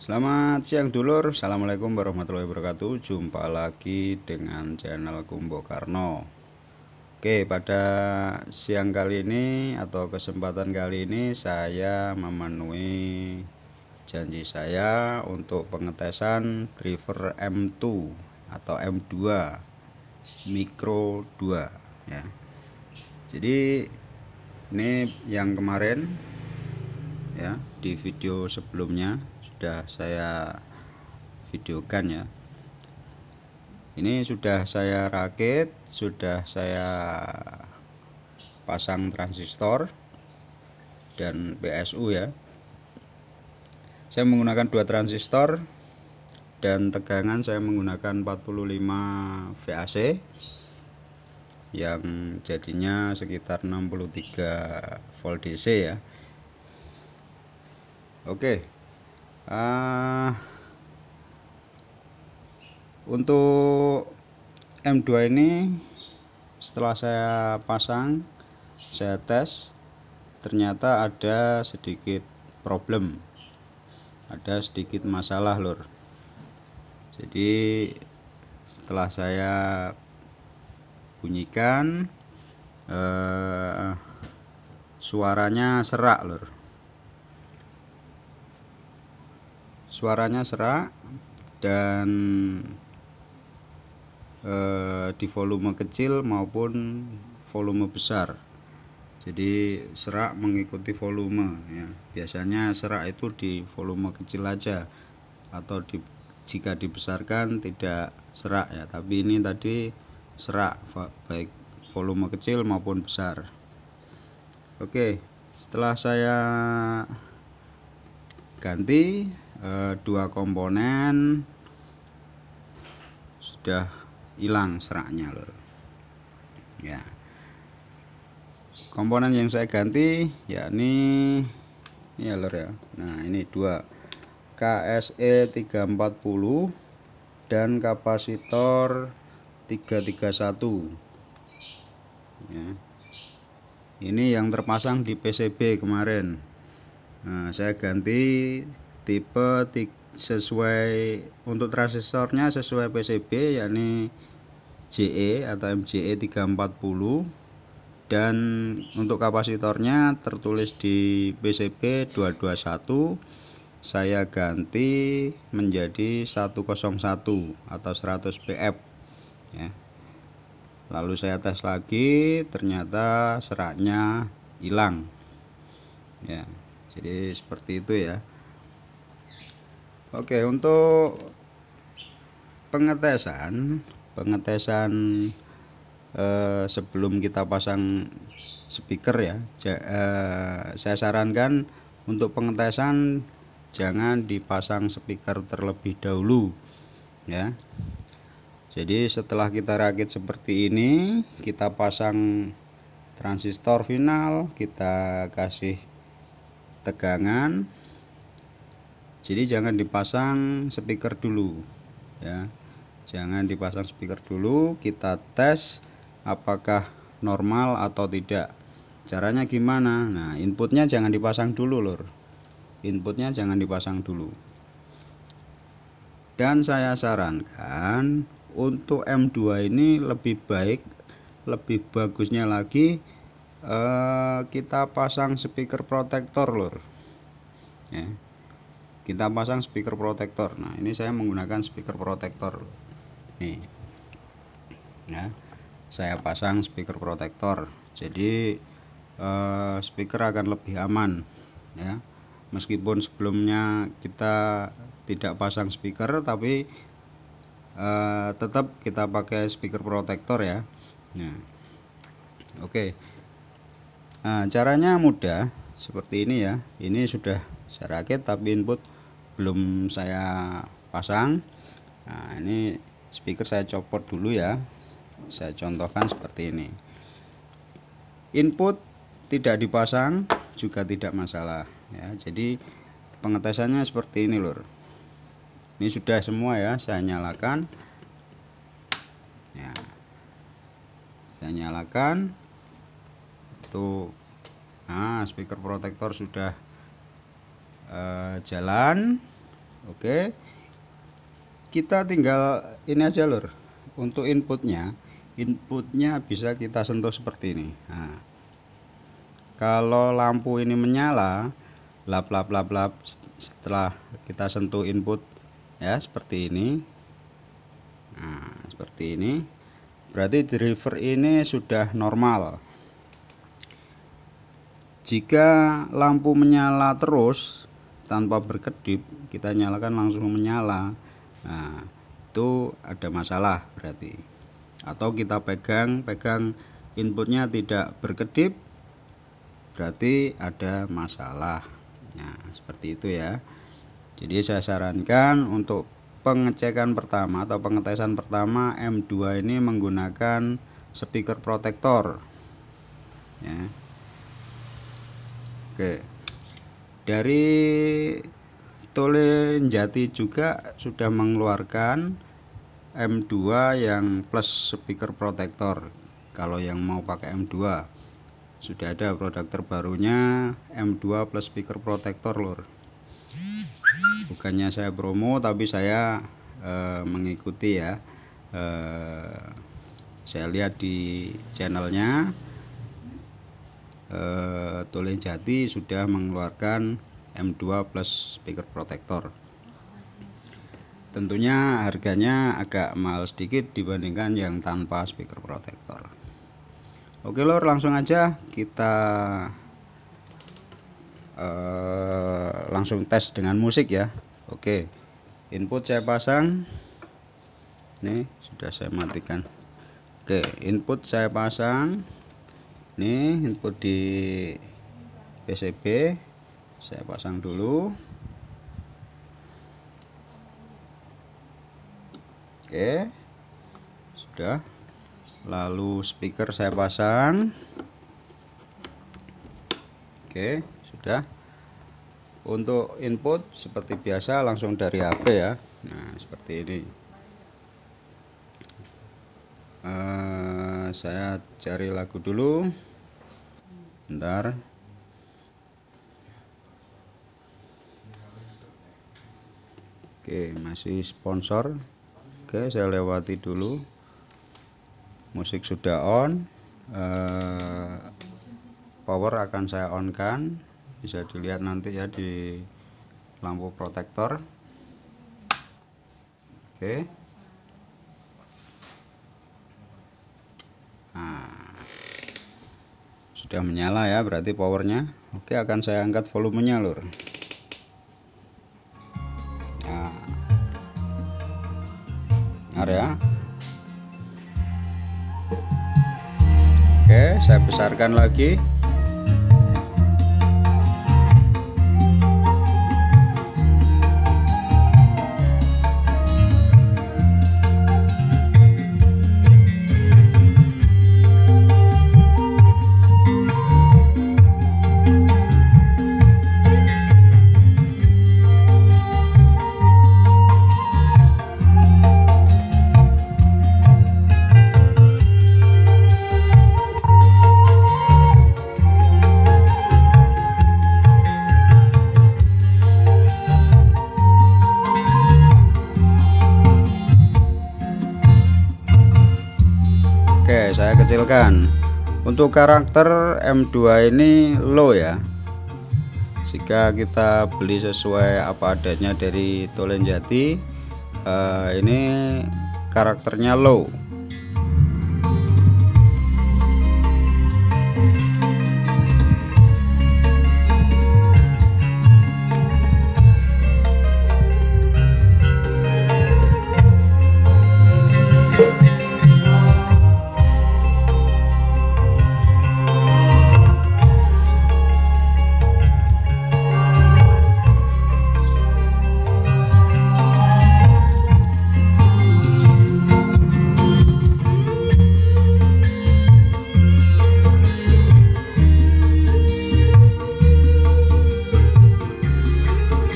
Selamat siang dulur, assalamualaikum warahmatullahi wabarakatuh. Jumpa lagi dengan channel Kumbo Karno. Oke, pada siang kali ini atau kesempatan kali ini saya memenuhi janji saya untuk pengetesan driver M2 atau M2 Micro 2 ya. Jadi ini yang kemarin ya, di video sebelumnya sudah saya videokan ya. Ini sudah saya rakit, sudah saya pasang transistor dan PSU ya. Saya menggunakan dua transistor dan tegangan saya menggunakan 45 VAC yang jadinya sekitar 63 volt DC ya. Oke. Untuk M2 ini setelah saya pasang, saya tes, ternyata ada sedikit problem, ada sedikit masalah lur. Jadi setelah saya bunyikan, suaranya serak lur. Suaranya serak dan di volume kecil maupun volume besar. Jadi serak mengikuti volume ya. Biasanya serak itu di volume kecil aja, atau jika dibesarkan tidak serak ya. Tapi ini tadi serak baik volume kecil maupun besar. Oke, setelah saya ganti dua komponen sudah hilang seraknya lor ya. Komponen yang saya ganti yakni ini ya lor ya. Nah, ini dua KSE 340 dan kapasitor 331 ya. Ini yang terpasang di PCB kemarin. Nah, saya ganti tipe sesuai untuk transistornya sesuai PCB yakni JE atau MJE340, dan untuk kapasitornya tertulis di PCB 221 saya ganti menjadi 101 atau 100 pF ya. Lalu saya tes lagi, ternyata seraknya hilang ya. Jadi seperti itu ya. Oke, untuk pengetesan sebelum kita pasang speaker ya, saya sarankan untuk pengetesan jangan dipasang speaker terlebih dahulu ya. Jadi setelah kita rakit seperti ini, kita pasang transistor final, kita kasih tegangan. Jadi jangan dipasang speaker dulu ya. Jangan dipasang speaker dulu, kita tes apakah normal atau tidak. Caranya gimana? Nah, inputnya jangan dipasang dulu lur. Inputnya jangan dipasang dulu. Dan saya sarankan untuk M2 ini lebih baik, lebih bagusnya lagi kita pasang speaker protektor lur ya. Kita pasang speaker protektor. Nah, ini saya menggunakan speaker protektor nih ya. Saya pasang speaker protektor, jadi speaker akan lebih aman ya. Meskipun sebelumnya kita tidak pasang speaker, tapi tetap kita pakai speaker protektor ya. Nah, oke. Nah, caranya mudah seperti ini ya. Ini sudah saya rakit tapi input belum saya pasang. Nah, ini speaker saya copot dulu ya. Saya contohkan seperti ini. Input tidak dipasang juga tidak masalah ya. Jadi pengetesannya seperti ini lur. Ini sudah semua ya, saya nyalakan ya. Saya nyalakan tuh. Nah, speaker protektor sudah jalan Oke, kita tinggal ini aja lur. Untuk inputnya bisa kita sentuh seperti ini. Nah, kalau lampu ini menyala, lap setelah kita sentuh input ya seperti ini. Nah, seperti ini. Berarti driver ini sudah normal. Jika lampu menyala terus tanpa berkedip, kita nyalakan langsung menyala. Nah, itu ada masalah berarti. Atau kita pegang inputnya tidak berkedip, berarti ada masalah. Nah, seperti itu ya. Jadi saya sarankan untuk pengecekan pertama atau pengetesan pertama M2 ini menggunakan speaker protektor ya. Oke, dari Thole Njati juga sudah mengeluarkan M2 yang plus speaker protektor. Kalau yang mau pakai M2 sudah ada produk terbarunya M2 plus speaker protektor lor. Bukannya saya promo, tapi saya mengikuti ya. Saya lihat di channelnya Thole Njati sudah mengeluarkan M2 plus speaker protector. Tentunya harganya agak mahal sedikit dibandingkan yang tanpa speaker protector. Oke lor, langsung aja kita langsung tes dengan musik ya. Oke, input saya pasang. Nih, sudah saya matikan. Oke, input saya pasang. Nih, input di PCB saya pasang dulu. Oke, sudah. Lalu speaker saya pasang. Oke, sudah. Untuk input seperti biasa langsung dari HP ya. Nah, seperti ini. Saya cari lagu dulu. Bentar. Oke, masih sponsor. Oke, saya lewati dulu. Musik sudah on. Power akan saya on kan, bisa dilihat nanti ya di lampu protektor. Oke. Nah, sudah menyala ya berarti powernya. Oke, akan saya angkat volumenya lur. Nah, benar ya. Oke, saya besarkan lagi. Saya kecilkan. Untuk karakter M2 ini low ya. Jika kita beli sesuai apa adanya dari Thole Njati, ini karakternya low.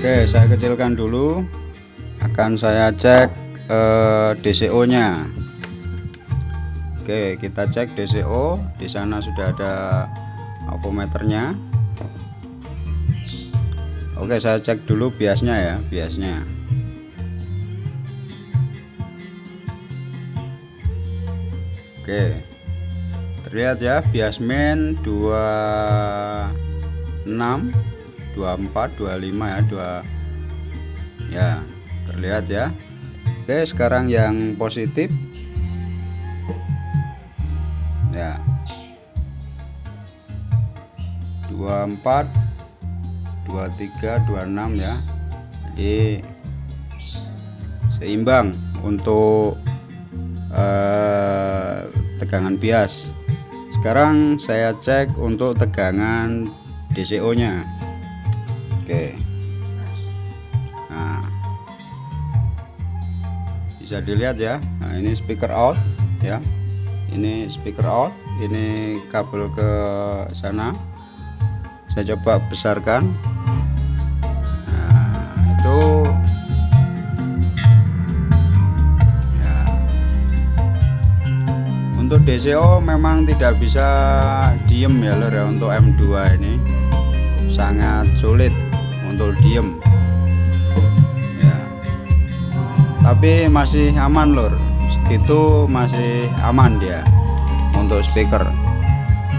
Oke, saya kecilkan dulu. Akan saya cek DCO nya. Oke, kita cek DCO. Di sana sudah ada avometernya. Oke, saya cek dulu biasnya ya, biasnya. Oke. Terlihat ya bias main 26, 24, 25 ya, terlihat ya. Oke, sekarang yang positif. Ya. 24 23 26 ya. Jadi seimbang untuk tegangan bias. Sekarang saya cek untuk tegangan DCO nya. Oke, nah bisa dilihat ya, nah, ini speaker out ya, ini speaker out, ini kabel ke sana. Saya coba besarkan, nah itu untuk DCO memang tidak bisa diem ya lor ya, untuk M2 ini sangat sulit untuk diem ya, tapi masih aman lor, segitu masih aman dia untuk speaker.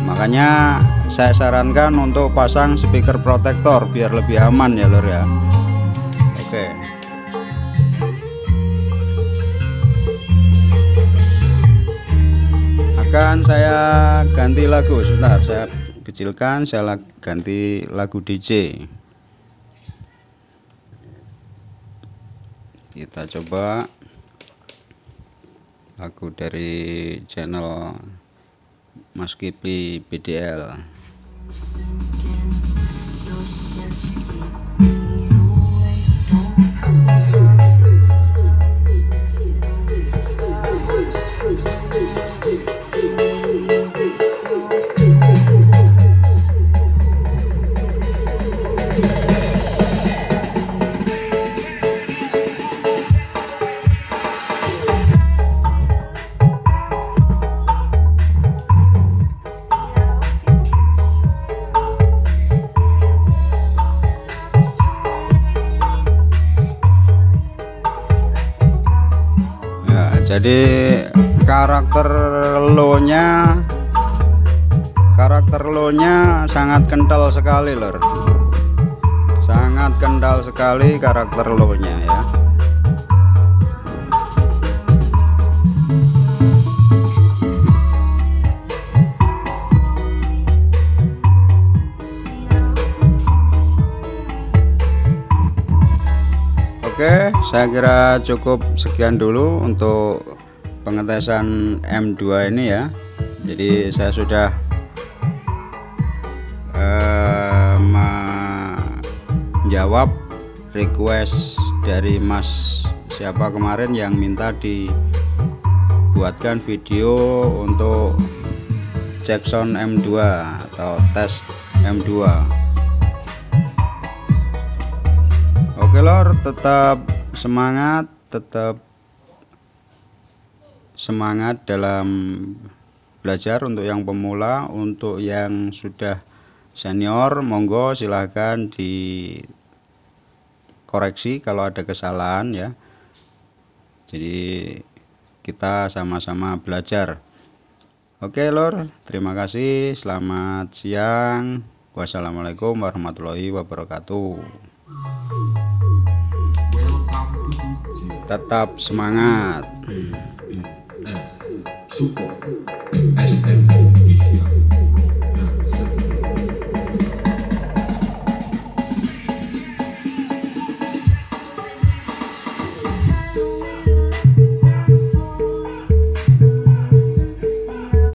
Makanya saya sarankan untuk pasang speaker protektor biar lebih aman ya lor ya. Oke. Akan saya ganti lagu sebentar, saya kecilkan, saya ganti lagu DJ. Kita coba lagu dari channel Mas Kipli BDL. Jadi karakter low-nya sangat kental sekali lor, sangat kental sekali karakter low-nya ya. Oke, saya kira cukup sekian dulu untuk pengetesan M2 ini ya. Jadi saya sudah menjawab request dari Mas siapa kemarin yang minta dibuatkan video untuk cek sound M2 atau tes M2. Oke lor, tetap semangat, dalam belajar untuk yang pemula, untuk yang sudah senior monggo silahkan dikoreksi kalau ada kesalahan ya. Jadi kita sama-sama belajar. Oke lor, terima kasih, selamat siang, wassalamualaikum warahmatullahi wabarakatuh. Tetap semangat.